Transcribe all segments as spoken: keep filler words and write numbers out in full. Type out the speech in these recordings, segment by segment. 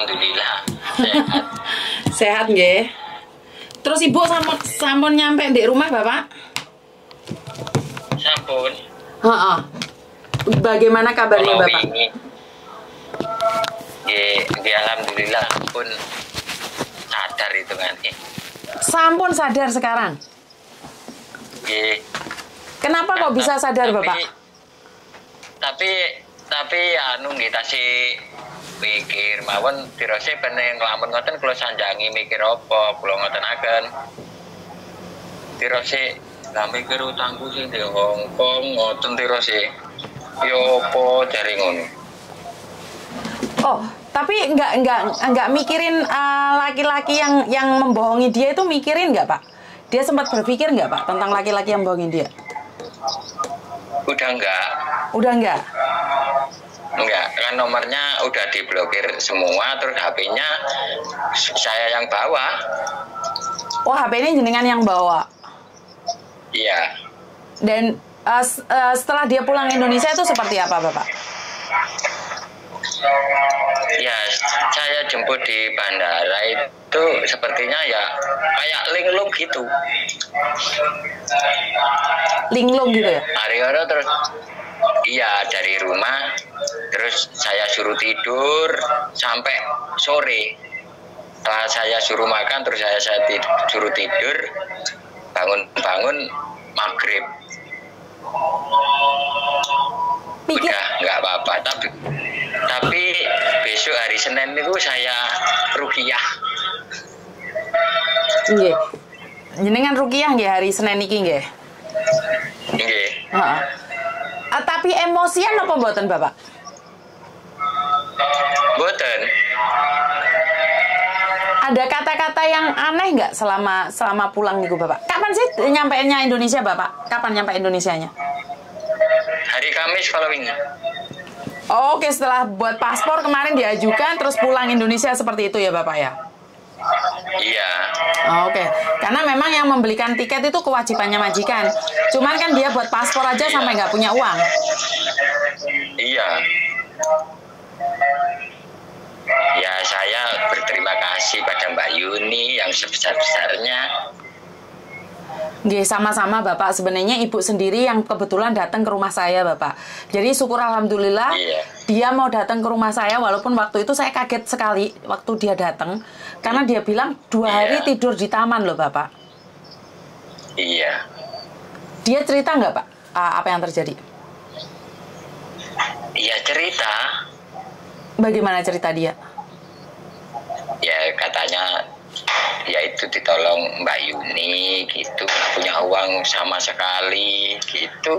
alhamdulillah sehat. Sehat nggih. Terus Ibu sampun sampun nyampe di rumah Bapak? Sampun. Heeh. Bagaimana kabarnya Bapak? Ini. Nggih, nggih alhamdulillah pun sadar itu kan. Sampun sadar sekarang. Nggih. Kenapa kok bisa sadar tapi, Bapak? Tapi tapi ya anu nggih tasih mikir mawon tirose pengen nglamun ngoten kula sanjangi mikir apa kula ngoten agen. Tirose lah mikir utangku sing di Hongkong ngoten tirose. Yo apa jare ngono. Oh, tapi enggak enggak enggak mikirin laki-laki uh, yang yang membohongi dia itu mikirin enggak, Pak? Dia sempat berpikir enggak, Pak, tentang laki-laki yang bohongin dia? Udah enggak. Udah enggak? Enggak, kan nomornya udah diblokir semua, terus H P-nya saya yang bawa. Oh, H P-nya jenengan yang bawa? Iya. Dan uh, uh, setelah dia pulang Indonesia itu seperti apa, Bapak? Ya, saya jemput di bandara itu sepertinya ya kayak linglung gitu. Linglung gitu ya? Hari-hari terus, iya dari rumah, terus saya suruh tidur sampai sore. Setelah saya suruh makan, terus saya, saya tidur, suruh tidur, bangun-bangun maghrib. Pikir. Udah, nggak apa-apa, tapi... Tapi besok hari Senin itu saya rukiah. Nggih. Jenengan rukiah nggih hari Senin iki nggih. Nggih. Heeh. Tapi emosian apa mboten, Bapak? Mboten. Ada kata-kata yang aneh nggak selama selama pulang niku, Bapak? Kapan sih nyampainya Indonesia, Bapak? Kapan nyampe Indonesianya? Hari Kamis kalau ini. Oh, oke, setelah buat paspor kemarin diajukan, terus pulang Indonesia seperti itu ya Bapak ya? Iya. Oh, oke, karena memang yang membelikan tiket itu kewajibannya majikan. Cuman kan dia buat paspor aja iya. Sampai nggak punya uang. Iya. Ya, saya berterima kasih pada Mbak Yuni yang sebesar-besarnya. Nggih, sama-sama Bapak. Sebenarnya Ibu sendiri yang kebetulan datang ke rumah saya Bapak. Jadi syukur alhamdulillah iya. Dia mau datang ke rumah saya. Walaupun waktu itu saya kaget sekali waktu dia datang. Karena dia bilang dua hari iya. Tidur di taman loh Bapak. Iya. Dia cerita nggak Pak? Apa yang terjadi? Iya cerita. Bagaimana cerita dia? Ya katanya yaitu ditolong Mbak Yuni gitu, nggak punya uang sama sekali gitu.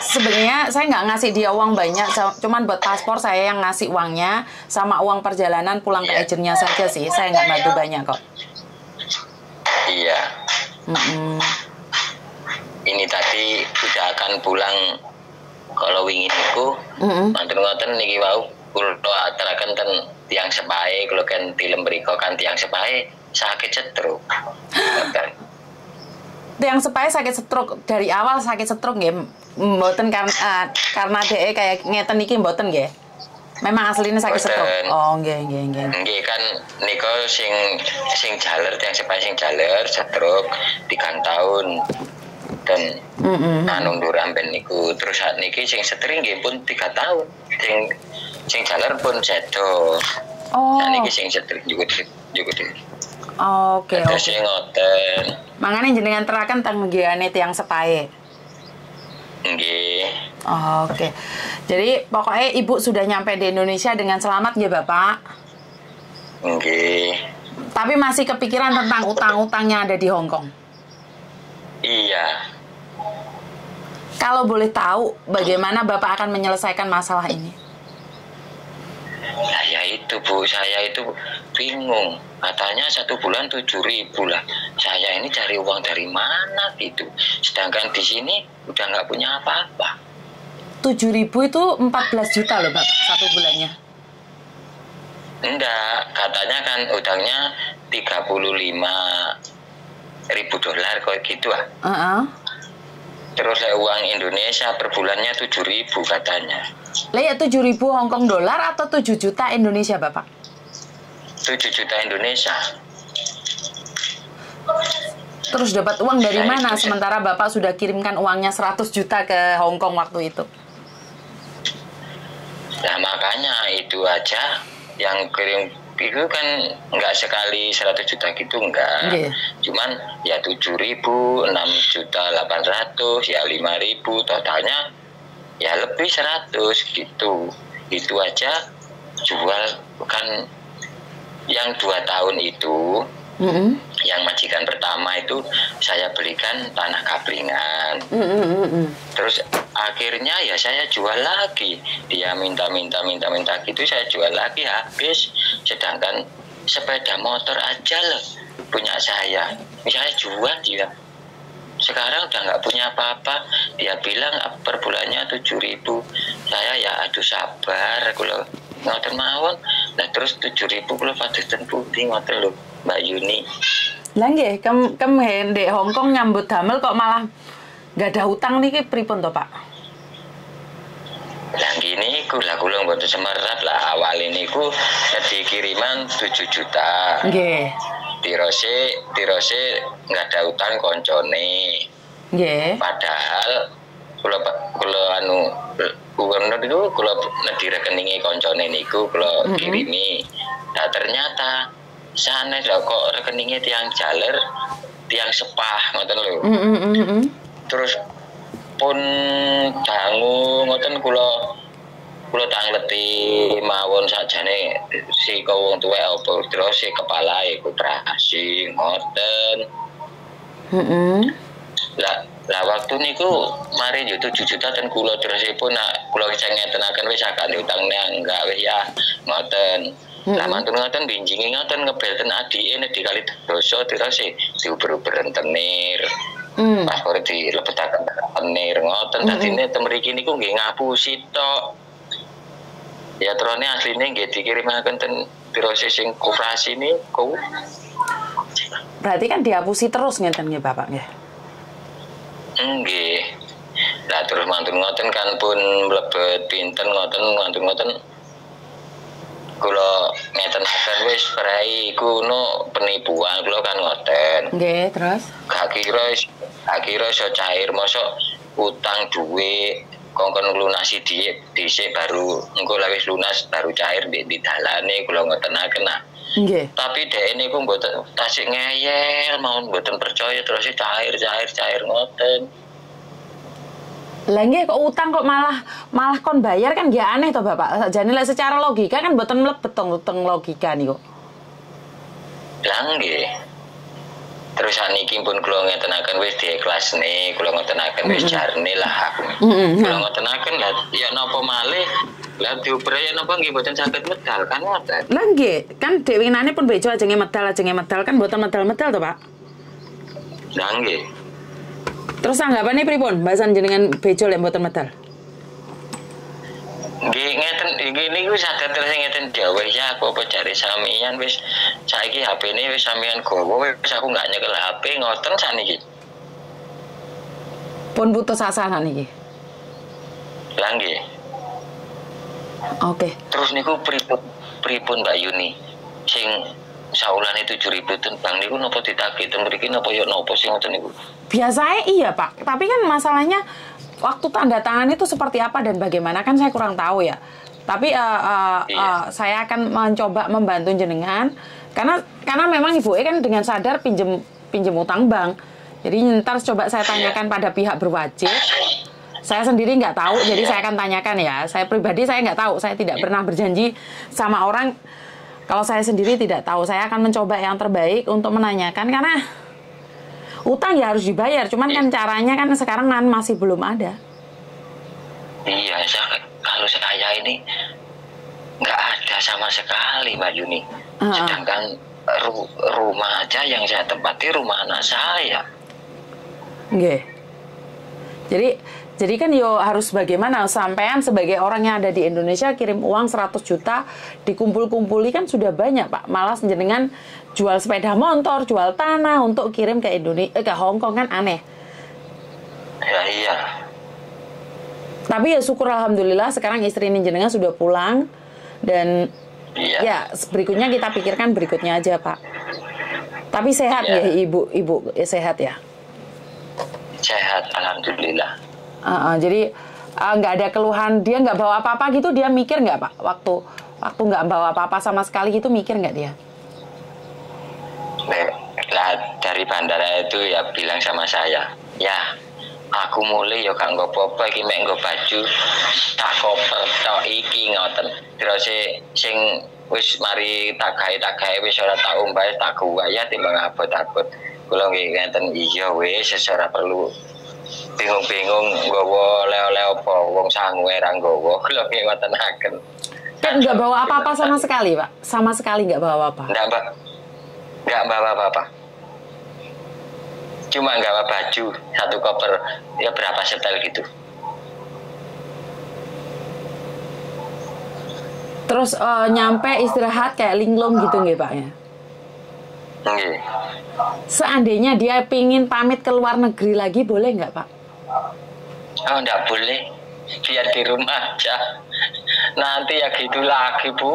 Sebenarnya saya nggak ngasih dia uang banyak, cuman buat paspor saya yang ngasih uangnya sama uang perjalanan pulang yeah. Ke agennya saja sih, saya nggak bantu banyak kok. Iya. Mm-mm. Ini tadi udah akan pulang kalau wingin aku, ngoten-ngoten niki wau. Kulo ateraken ten tiang sepahe kulo kan film mriko kan tiang sepahe sakit stroke. Tiang sepahe sakit stroke dari awal sakit stroke nggih mboten kan uh, karena dhek kayak ngeten niki mboten nggih. Memang aslinya sakit stroke. Oh nggih nggih nggih. Nggih kan nika sing sing jaler tiang sepahe sing jaler stroke tiga tahun. Dan mm-hmm. Anu nduran ben niku terus saat niki sing setring nggih pun tiga tahun. Sing sing jaler pun sedo. Oh. Nah, niki sing setrik juga juga. Oke, oke. Sing ngoten. Mangane jenengan terakan teng nggiane tiyang sepahe. Nggih. Oh, oke. Okay. Jadi pokoknya Ibu sudah nyampe di Indonesia dengan selamat ya Bapak. Nggih. Tapi masih kepikiran tentang utang-utangnya ada di Hong Kong. Iya. Kalau boleh tahu bagaimana Bapak akan menyelesaikan masalah ini? Saya itu Bu, saya itu bingung. Katanya satu bulan tujuh ribu lah. Saya ini cari uang dari mana gitu. Sedangkan di sini udah nggak punya apa-apa. Tujuh ribu itu empat belas juta loh Pak satu bulannya. Enggak, katanya kan utangnya tiga puluh lima ribu dolar kayak gitu ah. Uh-uh. Terus uang Indonesia per bulannya tujuh ribu katanya. Lah ya tujuh ribu Hongkong dolar atau tujuh juta Indonesia Bapak? tujuh juta Indonesia. Terus dapat uang dari nah, mana? Sementara Bapak sudah kirimkan uangnya seratus juta ke Hong Kong waktu itu. Nah, makanya itu aja yang kirim itu kan nggak sekali seratus juta gitu, nggak. Okay. Cuman ya tujuh ribu, enam juta, delapan ratus, ya lima ribu, totalnya ya lebih seratus gitu. Itu aja jual kan yang dua tahun itu. Mm-hmm. Yang majikan pertama itu saya belikan tanah Kaplingan. Mm-hmm. Terus akhirnya ya saya jual lagi. Dia minta-minta-minta-minta gitu, saya jual lagi habis. Sedangkan sepeda motor aja loh punya saya. Misalnya jual dia. Sekarang udah nggak punya apa-apa. Dia bilang per bulannya tujuh ribu. Saya ya aduh sabar kalau ngoten mawon. Nah terus tujuh ribu kalau patut tentu ngoten lho Mbak Yuni. Lah nggih, kem kem ndek Hong Kong nyambut damel kok malah nggak ada hutang niki pripun to, Pak? Lah ngene iku lah kula mboten semerap lah awale niku dadi kiriman tujuh juta. Nggih. Tirose tirose nggak ada hutang koncone. Nggih. Padahal kula kula anu gubernur niku kula nedhi rekeninge koncone niku kula mm-hmm. kirimi. Nah ternyata sana lho kok rekeningnya tiang jaler, tiang sepah ngoten lho. Mm, mm, mm. Terus pun dangu ngoten kula kula tangleti mawon sajane si wong tuwek apa terus si kepala iku trasi ngoten. Heeh. Mm, mm. Lah lah waktu niku mari yo tujuh juta ten kula terusipun nak kula cengetenaken wis akeh utang nang gawe ya ngoten. Lah mantun ngoten binjinge ngoten ngebelten adike nek dikali dosa terus e diuber-uber entenir. Hmm. Paspor dilebetaken entenir ngoten dadine hmm. temriki niku nggih ngapusi tok. Ya trone asline nggih dikirimaken ten terus sing kurasi niku. Berarti kan dihapusi terus ngeten nggih Bapak nggih. Nggih. Lah terus mantun ngoten kan pun mlebet pinten ngoten mantun ngoten kalau ngeten-ngeten wis perai iku no penipuan kalau kan ngoten. Nggih, terus gak kira gak kira iso cair mosok utang duit kongkon lunasi dhisik dhisik baru engko lawis lunas baru cair di, di dalane kalau ngotenaken. Nggih. Tapi dhek niku mboten tasik ngeyel mawon mboten percaya terus cair cair cair ngoten. Lah nggih kok utang kok malah malah kon bayar kan nggih aneh to Bapak. Sakjane lek secara logika kan mboten mlebet teng logika niku. Lah nggih. Terus saniki pun kula ngetenaken wis diikhlasne, kula ngetenaken wis jarne lah aku. Kula ngetenaken lah ya napa malih lah diubraya napa nggih mboten saged medal kan ngoten. Lah nggih, kan dhewe winane pun bejo ajenge medal ajenge medal kan mboten medal-medal to Pak. Lah nggih. Terus anggapannya pripun bahasan jenengan bejo lek mboten medal? Nggih ngeten iki niku saged terus ngeten dhewe ya aku apa jare samian wis saiki H P-ne wis samian gowo wis aku gak nyekel H P ngoten saniki. Pun putus asa saniki. Lah nggih. Oke. Okay. Terus niku pripun pripun Mbak Yuni sing saulane tujuh ribu tentang niku napa ditagih teng mriki napa yo napa sing ngoten niku? Biasanya iya Pak, tapi kan masalahnya waktu tanda tangan itu seperti apa dan bagaimana kan saya kurang tahu ya. Tapi uh, uh, iya. uh, saya akan mencoba membantu jenengan karena karena memang Ibu E kan dengan sadar pinjem pinjem utang bank. Jadi ntar coba saya tanyakan pada pihak berwajib. Saya sendiri nggak tahu, jadi saya akan tanyakan ya. Saya pribadi saya nggak tahu, saya tidak pernah berjanji sama orang. Kalau saya sendiri tidak tahu, saya akan mencoba yang terbaik untuk menanyakan karena utang ya harus dibayar. Cuman kan caranya kan sekarang kan masih belum ada. Iya, saya, kalau saya ini nggak ada sama sekali, Mbak Yuni. Uh-huh. Sedangkan ru rumah aja yang saya tempati rumah anak saya. Nggih. Jadi Jadi kan yo harus bagaimana sampean sebagai orang yang ada di Indonesia kirim uang seratus juta dikumpul-kumpuli kan sudah banyak Pak. Malah jenengan jual sepeda motor, jual tanah untuk kirim ke Indonesia eh, ke Hong Kong kan aneh. Ya iya. Tapi ya syukur alhamdulillah sekarang istri ini jenengan sudah pulang dan Iya. Ya, berikutnya kita pikirkan berikutnya aja, Pak. Tapi sehat ya, ya Ibu, Ibu ya, sehat ya? Sehat, alhamdulillah. Uh, uh, jadi nggak uh, ada keluhan, dia nggak bawa apa-apa gitu, dia mikir nggak, Pak? Waktu waktu nggak bawa apa-apa sama sekali gitu, mikir nggak dia? Nah, dari bandara itu ya bilang sama saya, ya aku mulai ya gak nggo apa-apa iki mek nggo baju tak koper tok iki ngoten. Terus sing wis mari tak gawe tak gawe wis ora tak umbahe tak guwaya timbang abot-abot. Kula nggih ngenten iya wis ora perlu bingung-bingung nggawa oleh-oleh apa wong sanguwe ra nggawa. Kula nggih ngotenaken. Kan enggak bawa apa-apa sama sekali, Pak. Sama sekali enggak bawa apa-apa. Enggak, Pak. Enggak bawa apa-apa. Cuma nggak bawa baju, satu koper, ya berapa setel gitu. Terus uh, nyampe istirahat kayak linglung gitu nggih Pak ya? Nggih. Seandainya dia pingin pamit ke luar negeri lagi, boleh nggak Pak? Oh nggak boleh, biar di rumah aja. Nanti ya gitu lagi Bu.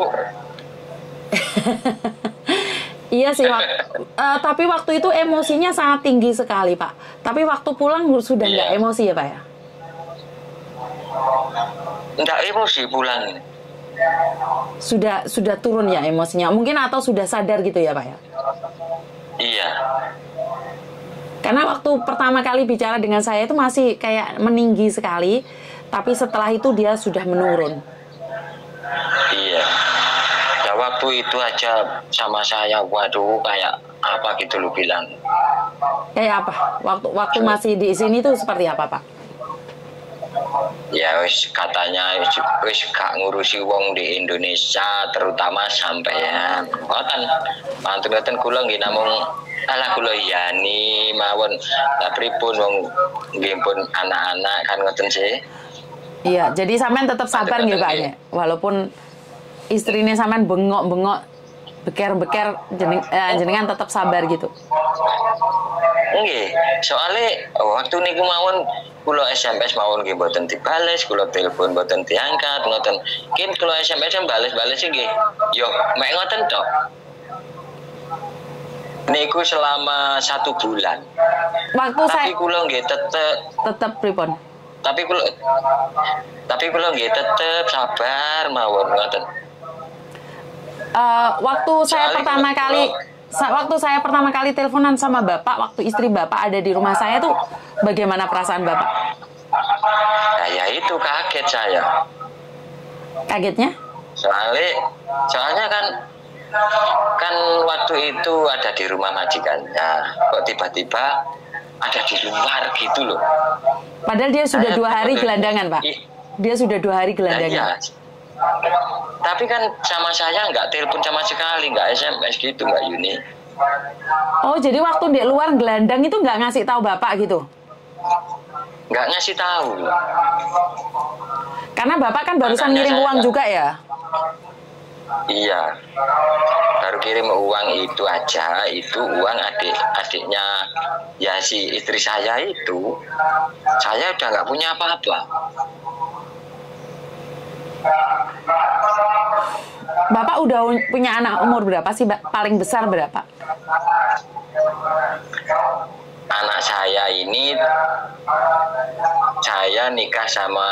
Iya sih, wak uh, tapi waktu itu emosinya sangat tinggi sekali Pak. Tapi waktu pulang sudah nggak iya. emosi ya Pak ya? Nggak emosi pulang. Sudah sudah turun ya emosinya, mungkin atau sudah sadar gitu ya Pak ya? Iya. Karena waktu pertama kali bicara dengan saya itu masih kayak meninggi sekali, tapi setelah itu dia sudah menurun. Iya. Waktu itu aja sama saya, waduh kayak apa gitu lu bilang. Kayak apa? Waktu waktu masih di sini tuh seperti apa Pak? Ya wis katanya wis, wis gak ngurusi wong di Indonesia terutama sampean. Ngoten. Mantun-mantun kula nggih namung ala kula yani mawon pripun wong nggih pun anak-anak kan ngoten sih. Iya, jadi sampean tetap sabar nggih Pak ya. Walaupun istrinya sampean bengok-bengok, beker-beker, jeneng, eh, jenengan tetap sabar gitu. Nggih, soalnya waktu niku mawon kula S M S mawon nggih mboten dibales, kula telepon mboten diangkat, ngoten. Kin kula S M S bales-bales nggih. Yo, mek ngoten tok. Niku selama satu bulan. Waktu tapi saya kula nggih tetep tetep pripun? Tapi kula tapi kula nggih tetep sabar mawon ngoten. Uh, waktu saya Cari pertama betul. kali sa waktu saya pertama kali teleponan sama Bapak, waktu istri Bapak ada di rumah saya tuh bagaimana perasaan Bapak? Nah, ya itu kaget saya. Kagetnya? Soalnya soalnya kan kan waktu itu ada di rumah majikannya, kok tiba-tiba ada di luar gitu loh. Padahal dia sudah saya dua hari betul. gelandangan, Pak. Dia sudah dua hari gelandangan. Nah, ya. Tapi kan sama saya nggak telepon sama sekali, nggak S M S gitu Mbak Yuni. Oh jadi waktu di luar gelandang itu nggak ngasih tahu Bapak gitu? Nggak ngasih tahu. Karena Bapak kan barusan Makanya ngirim uang gak... juga ya? Iya, baru kirim uang itu aja, itu uang adik-adiknya ya si istri saya itu. Saya udah nggak punya apa-apa. Bapak udah punya anak umur berapa sih? Paling besar berapa? Anak saya ini, saya nikah sama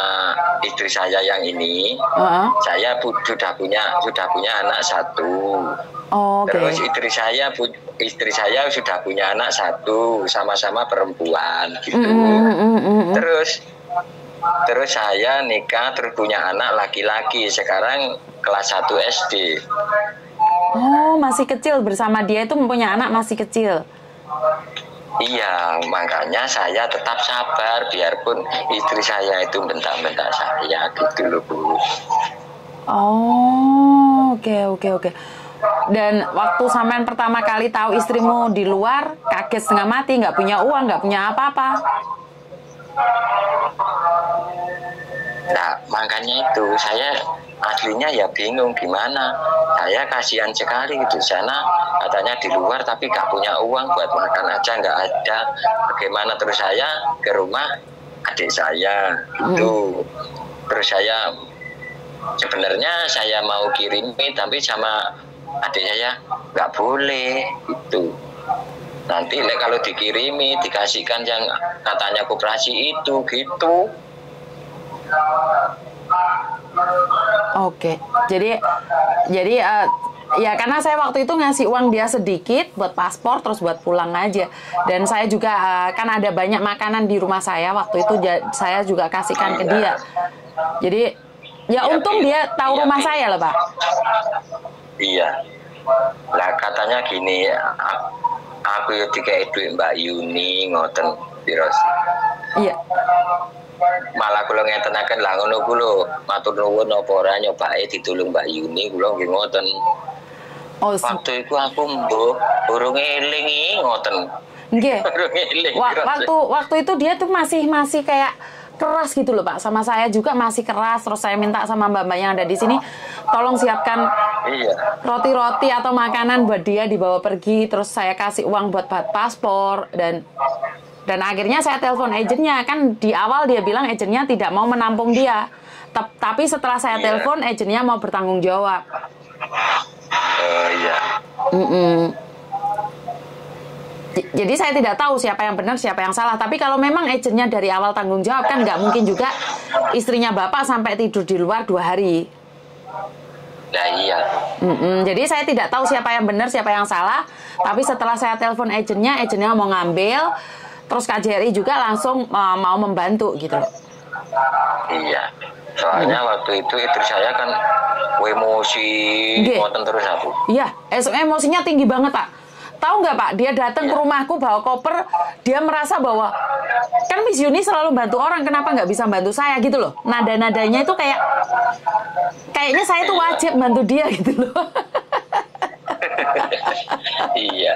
istri saya yang ini. Uh-huh. Saya sudah punya sudah punya anak satu. Oh, okay. Terus istri saya istri saya sudah punya anak satu, sama-sama perempuan gitu. Mm-hmm, mm-hmm. Terus Terus saya nikah, terus punya anak laki-laki, sekarang kelas satu S D. Oh, masih kecil, bersama dia itu punya anak masih kecil. Iya, makanya saya tetap sabar, biarpun istri saya itu bentak-bentak saya gitu loh Bu. Oh, oke, oke, oke. Dan waktu sampean pertama kali tahu istrimu di luar, kaget setengah mati, nggak punya uang, nggak punya apa-apa. Nah makanya itu saya aslinya ya bingung gimana. Saya kasihan sekali gitu, sana katanya di luar tapi gak punya uang buat makan aja nggak ada. Bagaimana? Terus saya ke rumah adik saya gitu. Hmm. Terus saya Sebenarnya saya mau kirimin, tapi sama adik saya nggak boleh itu. Nanti le, kalau dikirimi dikasihkan yang katanya koperasi itu gitu. Oke, jadi jadi uh, ya karena saya waktu itu ngasih uang dia sedikit buat paspor terus buat pulang aja. Dan saya juga uh, kan ada banyak makanan di rumah saya waktu itu, saya juga kasihkan ke dia. Jadi ya, ya untung dia tahu ya, rumah ya, saya lah Pak. Iya. Lah katanya gini, aku yo dikei duit Mbak Yuni ngoten piro. Iya. Malah kula ngetenaken lah ngono kula matur nuwun apa ora nyobake ditulung Mbak Yuni kula nggih ngoten. Oh, waktu itu aku mbuh urung elingi ngoten. Nggih. Waktu waktu itu dia tuh masih masih kayak keras gitu loh Pak, sama saya juga masih keras. Terus saya minta sama mbak-mbak yang ada di sini, tolong siapkan roti-roti atau makanan buat dia dibawa pergi. Terus saya kasih uang buat paspor, dan dan akhirnya saya telepon agennya. Kan di awal dia bilang agennya tidak mau menampung dia, tapi setelah saya telepon agennya mau bertanggung jawab. Oh iya. Jadi saya tidak tahu siapa yang benar, siapa yang salah. Tapi kalau memang agennya dari awal tanggung jawab, kan nggak mungkin juga istrinya Bapak sampai tidur di luar dua hari. Nah, iya. Mm-mm. Jadi saya tidak tahu siapa yang benar, siapa yang salah. Tapi setelah saya telepon agennya, agennya mau ngambil. Terus K J R I juga langsung uh, mau membantu gitu. Iya. Soalnya hmm. waktu itu istri saya kan emosi, ngoten terus aku. Iya, emosinya tinggi banget Pak. Tahu nggak Pak, dia datang ke rumahku bawa koper, dia merasa bahwa kan Miss Yuni selalu bantu orang, kenapa nggak bisa bantu saya gitu loh. Nada-nadanya itu kayak kayaknya saya tuh wajib bantu dia gitu loh. Iya.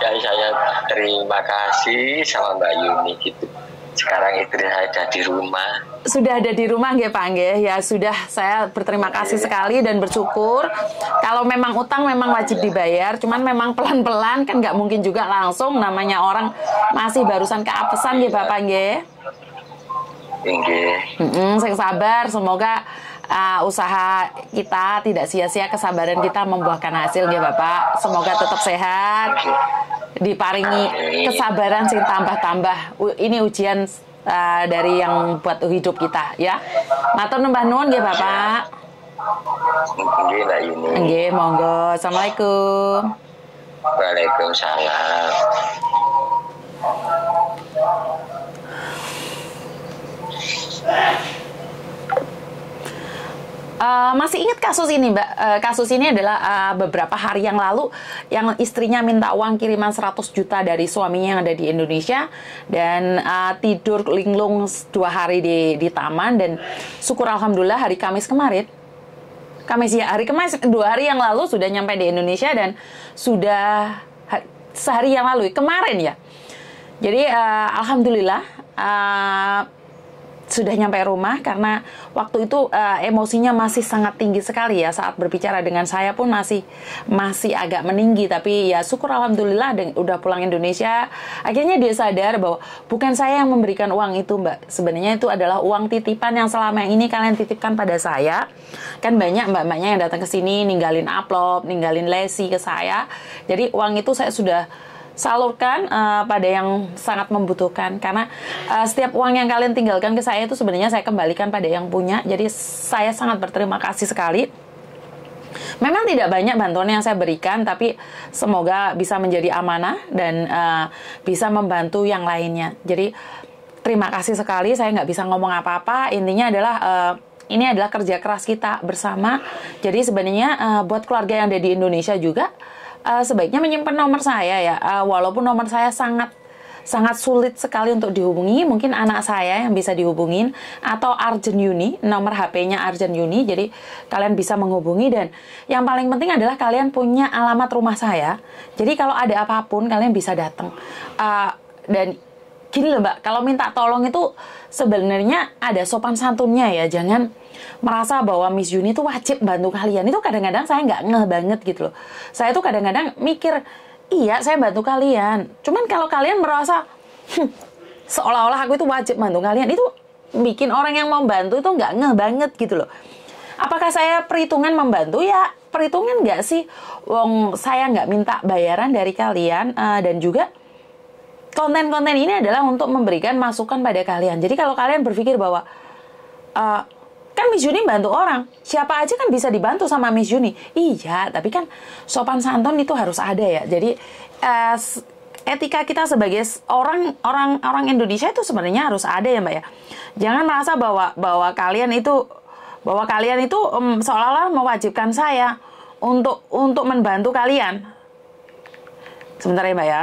Jadi saya terima kasih sama Mbak Yuni gitu. Sekarang istri saya ada di rumah. Sudah ada di rumah nggih Pak nggih. Ya sudah, saya berterima kasih sekali dan bersyukur. Kalau memang utang memang wajib dibayar, cuman memang pelan-pelan, kan nggak mungkin juga langsung, namanya orang masih barusan keapesan nggih Bapak nggih. Nggih. Heeh, sing sabar, semoga uh, usaha kita tidak sia-sia, kesabaran kita membuahkan hasil nggih Bapak. Semoga tetap sehat. Diparingi kesabaran sing tambah-tambah. Ini ujian uh, dari yang buat hidup kita ya. Matur nembah nuwun nggih Bapak. Nggih Mbak Yuni. Nggih, monggo. Assalamualaikum. Waalaikumsalam. Uh, masih ingat kasus ini Mbak, uh, kasus ini adalah uh, beberapa hari yang lalu yang istrinya minta uang kiriman seratus juta dari suaminya yang ada di Indonesia, dan uh, tidur linglung dua hari di, di taman. Dan syukur Alhamdulillah hari Kamis kemarin Kamis ya hari Kamis dua hari yang lalu sudah nyampe di Indonesia, dan sudah sehari yang lalu kemarin ya. Jadi uh, Alhamdulillah uh, sudah nyampe rumah, karena waktu itu uh, emosinya masih sangat tinggi sekali ya. Saat berbicara dengan saya pun masih masih agak meninggi, tapi ya syukur Alhamdulillah udah pulang Indonesia. Akhirnya dia sadar bahwa bukan saya yang memberikan uang itu Mbak, sebenarnya itu adalah uang titipan yang selama ini kalian titipkan pada saya. Kan banyak mbak-mbaknya yang datang ke sini ninggalin amplop, ninggalin lesi ke saya. Jadi uang itu saya sudah salurkan uh, pada yang sangat membutuhkan, karena uh, setiap uang yang kalian tinggalkan ke saya itu sebenarnya saya kembalikan pada yang punya. Jadi saya sangat berterima kasih sekali. Memang tidak banyak bantuan yang saya berikan, tapi semoga bisa menjadi amanah dan uh, bisa membantu yang lainnya. Jadi terima kasih sekali. Saya nggak bisa ngomong apa-apa. Intinya adalah uh, ini adalah kerja keras kita bersama. Jadi sebenarnya uh, buat keluarga yang ada di Indonesia juga, Uh, sebaiknya menyimpan nomor saya ya, uh, walaupun nomor saya sangat sangat sulit sekali untuk dihubungi. Mungkin anak saya yang bisa dihubungin, atau Arjen Yuni, nomor H P-nya Arjen Yuni. Jadi kalian bisa menghubungi, dan yang paling penting adalah kalian punya alamat rumah saya. Jadi kalau ada apapun kalian bisa datang. Uh, dan gini loh Mbak, kalau minta tolong itu sebenarnya ada sopan santunnya ya. Jangan merasa bahwa Miss Yuni itu wajib bantu kalian. Itu kadang-kadang saya nggak ngeh banget gitu loh. Saya tuh kadang-kadang mikir, iya saya bantu kalian, cuman kalau kalian merasa hm, seolah-olah aku itu wajib bantu kalian, itu bikin orang yang membantu itu nggak ngeh banget gitu loh. Apakah saya perhitungan membantu? Ya perhitungan nggak sih, wong saya nggak minta bayaran dari kalian, uh, dan juga konten-konten ini adalah untuk memberikan masukan pada kalian. Jadi kalau kalian berpikir bahwa uh, kan Miss Yuni bantu orang, siapa aja kan bisa dibantu sama Miss Yuni. Iya, tapi kan sopan santun itu harus ada ya. Jadi uh, etika kita sebagai orang orang orang Indonesia itu sebenarnya harus ada ya Mbak ya. Jangan merasa bahwa bahwa kalian itu bahwa kalian itu um, seolah-olah mewajibkan saya untuk untuk membantu kalian. Sebentar ya Mbak ya.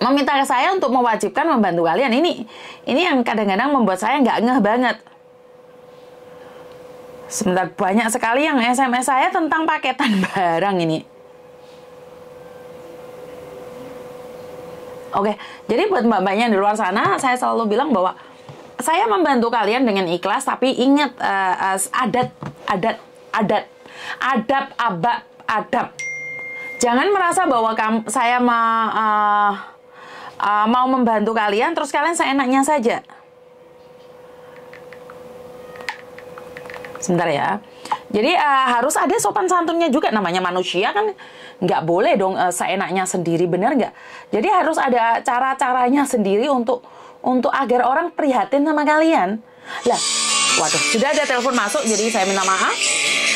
Meminta ke saya untuk mewajibkan membantu kalian, ini ini yang kadang-kadang membuat saya nggak ngeh banget. Sebentar, banyak sekali yang S M S saya tentang paketan barang ini. Oke, jadi buat mbak-mbaknya di luar sana, saya selalu bilang bahwa saya membantu kalian dengan ikhlas, tapi ingat uh, uh, adat, adat, adat, adab, abak, adab. Jangan merasa bahwa kamu, saya ma, uh, uh, mau membantu kalian, terus kalian seenaknya saja. Sebentar ya. Jadi uh, harus ada sopan santunnya juga. Namanya manusia kan nggak boleh dong uh, seenaknya sendiri, bener nggak? Jadi harus ada cara-caranya sendiri untuk untuk agar orang prihatin sama kalian. Lah, waduh, sudah ada telepon masuk, jadi saya minta maaf.